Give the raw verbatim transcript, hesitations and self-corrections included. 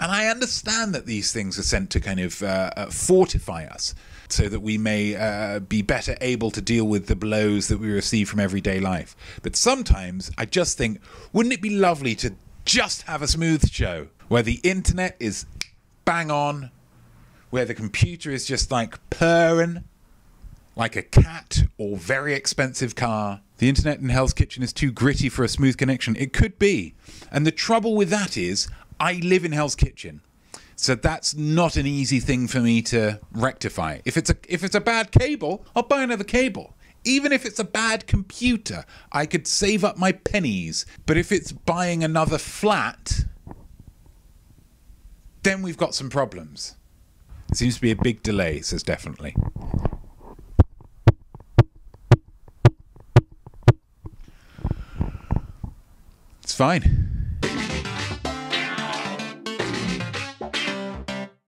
And I understand that these things are sent to kind of uh, uh, fortify us so that we may uh, be better able to deal with the blows that we receive from everyday life. But sometimes I just think, wouldn't it be lovely to just have a smooth show where the internet is bang on, where the computer is just like purring like a cat or very expensive car. The internet in Hell's Kitchen is too gritty for a smooth connection. It could be. And the trouble with that is I live in Hell's Kitchen. So that's not an easy thing for me to rectify. If it's a, if it's a bad cable, I'll buy another cable. Even if it's a bad computer, I could save up my pennies. But if it's buying another flat, then we've got some problems. It seems to be a big delay, says definitely. It's fine.